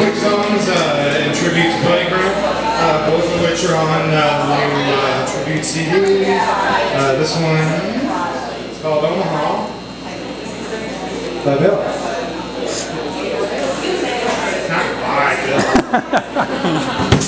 quick songs in tribute to Bunnygrunt, both of which are on the new tribute CD. This one is called Omaha by Bill. Not by Bill.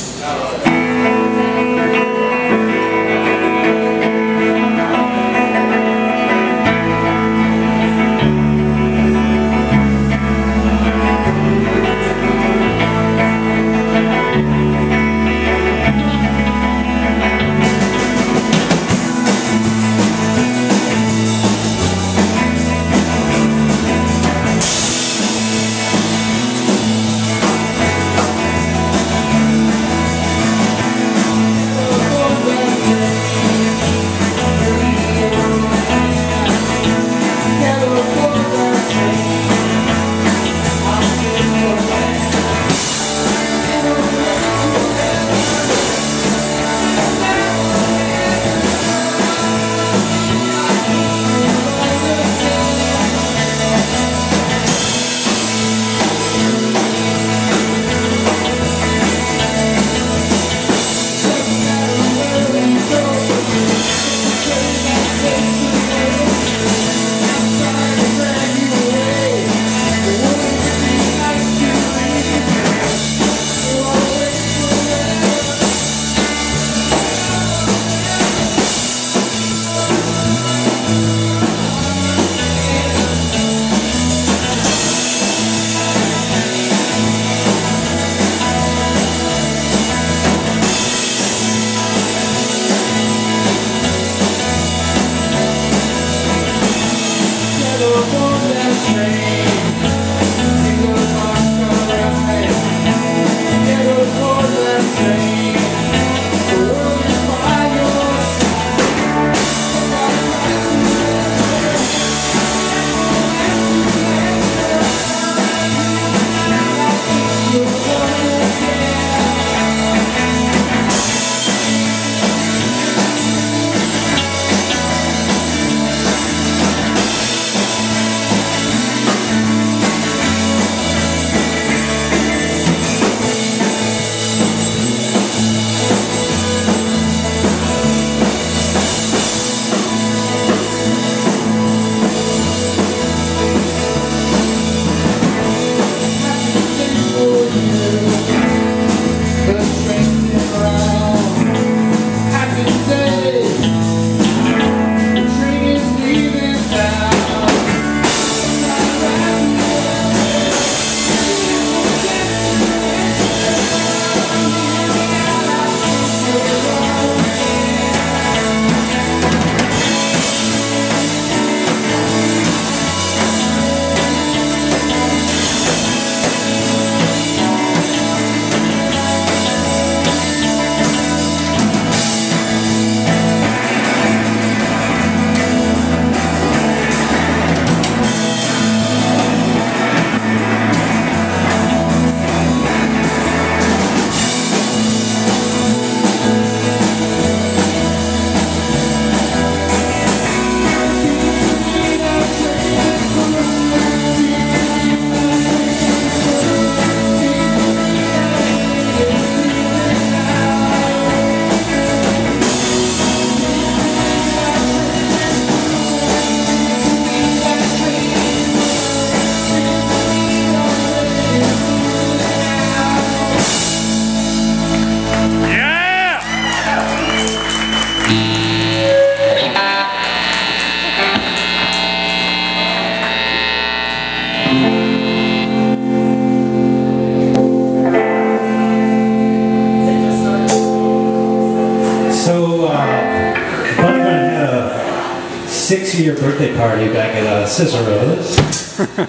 Six-year birthday party back at Cicero's,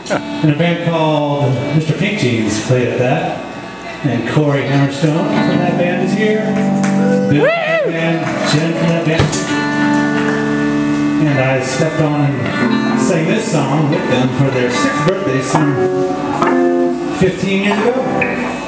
and a band called Mr. Pink Jeans played at that, and Corey Hammerstone from that band is here, Bill from that band, Jen from that band, and I stepped on and sang this song with them for their 6th birthday some 15 years ago.